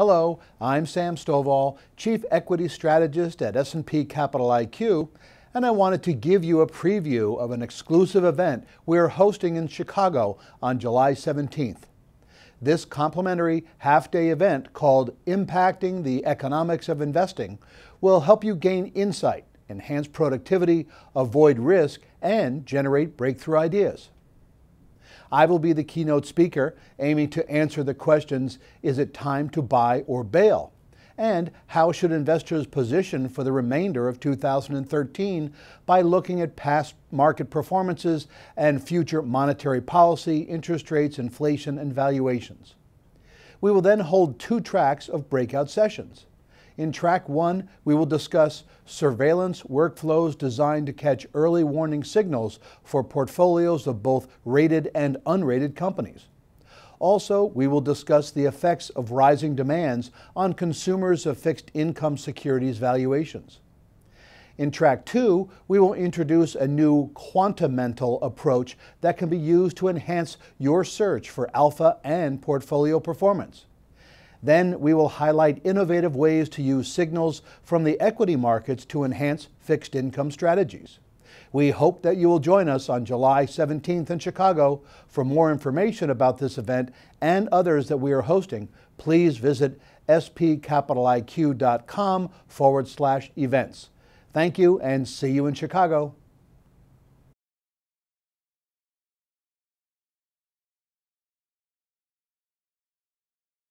Hello, I'm Sam Stovall, Chief Equity Strategist at S&P Capital IQ, and I wanted to give you a preview of an exclusive event we are hosting in Chicago on July 17th. This complimentary half-day event called Impacting the Economics of Investing will help you gain insight, enhance productivity, avoid risk, and generate breakthrough ideas. I will be the keynote speaker, aiming to answer the questions, is it time to buy or bail? And how should investors position for the remainder of 2013 by looking at past market performances and future monetary policy, interest rates, inflation, and valuations? We will then hold two tracks of breakout sessions. In track one, we will discuss surveillance workflows designed to catch early warning signals for portfolios of both rated and unrated companies. Also, we will discuss the effects of rising demands on consumers of fixed income securities valuations. In track two, we will introduce a new quantamental approach that can be used to enhance your search for alpha and portfolio performance. Then we will highlight innovative ways to use signals from the equity markets to enhance fixed income strategies. We hope that you will join us on July 17th in Chicago. For more information about this event and others that we are hosting, please visit spcapitaliq.com/events. Thank you and see you in Chicago.